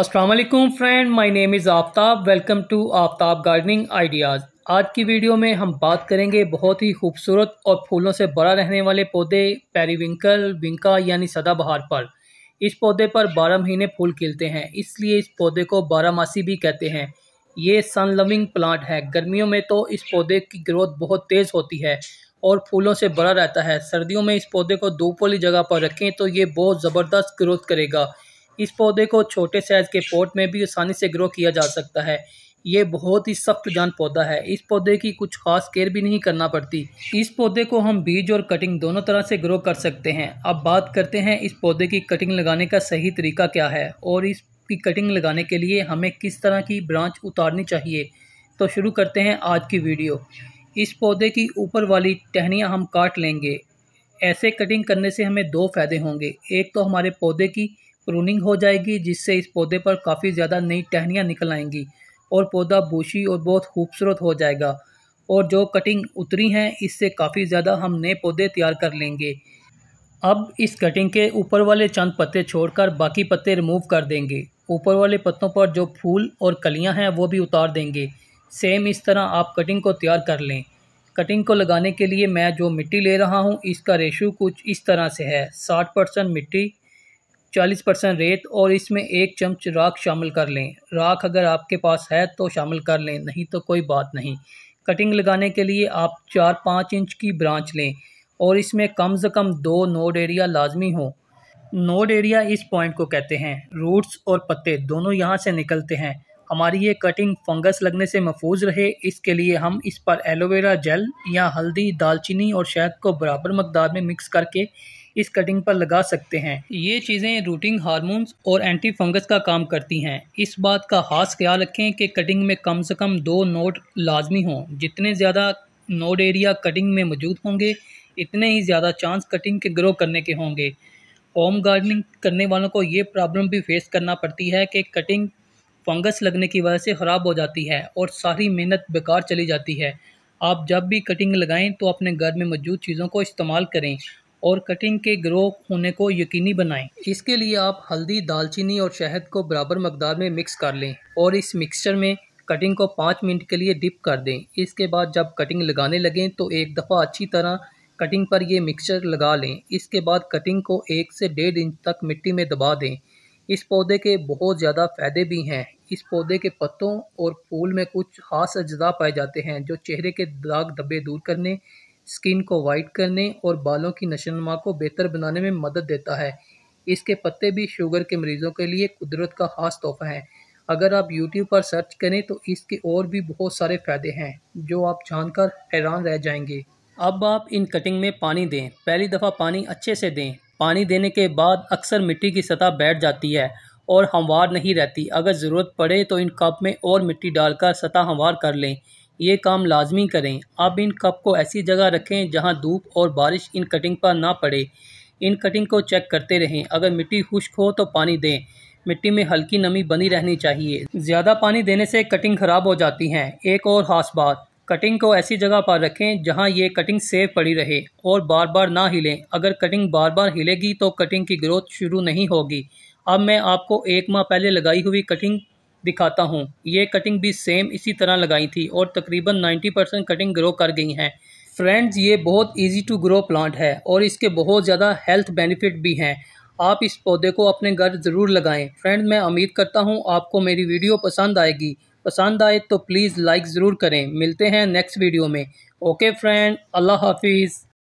अस्सलाम वालेकुम friend, my name is Aftab. Welcome to Aftab gardening ideas. आज की वीडियो में हम बात करेंगे बहुत ही खूबसूरत और फूलों से बड़ा रहने वाले पौधे पेरीविंकल विंका यानी सदाबहार पर। इस पौधे पर 12 महीने फूल खिलते हैं, इसलिए इस पौधे को बारहमासी भी कहते हैं। ये सन लविंग प्लांट है। गर्मियों में तो इस पौधे की ग्रोथ बहुत तेज़ होती है और फूलों से बड़ा रहता है। सर्दियों में इस पौधे को धूप वाली जगह पर रखें तो ये बहुत ज़बरदस्त ग्रोथ करेगा। इस पौधे को छोटे साइज़ के पॉट में भी आसानी से ग्रो किया जा सकता है। ये बहुत ही सख्त जान पौधा है। इस पौधे की कुछ खास केयर भी नहीं करना पड़ती। इस पौधे को हम बीज और कटिंग दोनों तरह से ग्रो कर सकते हैं। अब बात करते हैं इस पौधे की कटिंग लगाने का सही तरीका क्या है और इसकी कटिंग लगाने के लिए हमें किस तरह की ब्रांच उतारनी चाहिए। तो शुरू करते हैं आज की वीडियो। इस पौधे की ऊपर वाली टहनियाँ हम काट लेंगे। ऐसे कटिंग करने से हमें दो फ़ायदे होंगे। एक तो हमारे पौधे की प्रूनिंग हो जाएगी, जिससे इस पौधे पर काफ़ी ज़्यादा नई टहनियाँ निकल आएंगी और पौधा बूशी और बहुत खूबसूरत हो जाएगा। और जो कटिंग उतरी हैं, इससे काफ़ी ज़्यादा हम नए पौधे तैयार कर लेंगे। अब इस कटिंग के ऊपर वाले चंद पत्ते छोड़कर बाकी पत्ते रिमूव कर देंगे। ऊपर वाले पत्तों पर जो फूल और कलियाँ हैं वो भी उतार देंगे। सेम इस तरह आप कटिंग को तैयार कर लें। कटिंग को लगाने के लिए मैं जो मिट्टी ले रहा हूँ, इसका रेशो कुछ इस तरह से है। 60% मिट्टी, 40% रेत और इसमें 1 चम्मच राख शामिल कर लें। राख अगर आपके पास है तो शामिल कर लें, नहीं तो कोई बात नहीं। कटिंग लगाने के लिए आप 4-5 इंच की ब्रांच लें और इसमें कम से कम 2 नोड एरिया लाजमी हो। नोड एरिया इस पॉइंट को कहते हैं। रूट्स और पत्ते दोनों यहाँ से निकलते हैं। हमारी ये कटिंग फंगस लगने से महफूज रहे, इसके लिए हम इस पर एलोवेरा जेल या हल्दी, दालचीनी और शहद को बराबर मकदार में मिक्स करके इस कटिंग पर लगा सकते हैं। ये चीज़ें रूटिंग हार्मोन्स और एंटी फंगस का काम करती हैं। इस बात का खास ख्याल रखें कि कटिंग में कम से कम 2 नोड लाजमी हों। जितने ज़्यादा नोड एरिया कटिंग में मौजूद होंगे, इतने ही ज़्यादा चांस कटिंग के ग्रो करने के होंगे। होम गार्डनिंग करने वालों को ये प्रॉब्लम भी फेस करना पड़ती है कि कटिंग फंगस लगने की वजह से ख़राब हो जाती है और सारी मेहनत बेकार चली जाती है। आप जब भी कटिंग लगाएं तो अपने घर में मौजूद चीज़ों को इस्तेमाल करें और कटिंग के ग्रो होने को यकीनी बनाएं। इसके लिए आप हल्दी, दालचीनी और शहद को बराबर मकदार में मिक्स कर लें और इस मिक्सचर में कटिंग को 5 मिनट के लिए डिप कर दें। इसके बाद जब कटिंग लगाने लगें तो एक दफ़ा अच्छी तरह कटिंग पर यह मिक्सचर लगा लें। इसके बाद कटिंग को 1 से 1.5 इंच तक मिट्टी में दबा दें। इस पौधे के बहुत ज़्यादा फ़ायदे भी हैं। इस पौधे के पत्तों और फूल में कुछ खास अज्जा पाए जाते हैं जो चेहरे के दाग धब्बे दूर करने, स्किन को वाइट करने और बालों की नशोनुमा को बेहतर बनाने में मदद देता है। इसके पत्ते भी शुगर के मरीज़ों के लिए कुदरत का खास तोहफा है। अगर आप यूट्यूब पर सर्च करें तो इसके और भी बहुत सारे फ़ायदे हैं जो आप जानकर हैरान रह जाएंगे। अब आप इन कटिंग में पानी दें। पहली दफ़ा पानी अच्छे से दें। पानी देने के बाद अक्सर मिट्टी की सतह बैठ जाती है और हमवार नहीं रहती। अगर ज़रूरत पड़े तो इन कप में और मिट्टी डालकर सतह हमवार कर लें। ये काम लाजमी करें। अब इन कप को ऐसी जगह रखें जहां धूप और बारिश इन कटिंग पर ना पड़े। इन कटिंग को चेक करते रहें। अगर मिट्टी खुश्क हो तो पानी दें। मिट्टी में हल्की नमी बनी रहनी चाहिए। ज़्यादा पानी देने से कटिंग ख़राब हो जाती हैं। एक और ख़ास बात, कटिंग को ऐसी जगह पर रखें जहां ये कटिंग सेफ पड़ी रहे और बार बार ना हिलें। अगर कटिंग बार बार हिलेगी तो कटिंग की ग्रोथ शुरू नहीं होगी। अब मैं आपको 1 माह पहले लगाई हुई कटिंग दिखाता हूँ। ये कटिंग भी सेम इसी तरह लगाई थी और तकरीबन 90% कटिंग ग्रो कर गई हैं। फ्रेंड्स, ये बहुत इजी टू ग्रो प्लांट है और इसके बहुत ज़्यादा हेल्थ बेनिफिट भी हैं। आप इस पौधे को अपने घर ज़रूर लगाएं। फ्रेंड्स, मैं उम्मीद करता हूँ आपको मेरी वीडियो पसंद आएगी। पसंद आए तो प्लीज़ लाइक ज़रूर करें। मिलते हैं नेक्स्ट वीडियो में। ओके फ्रेंड, अल्लाह हाफिज़।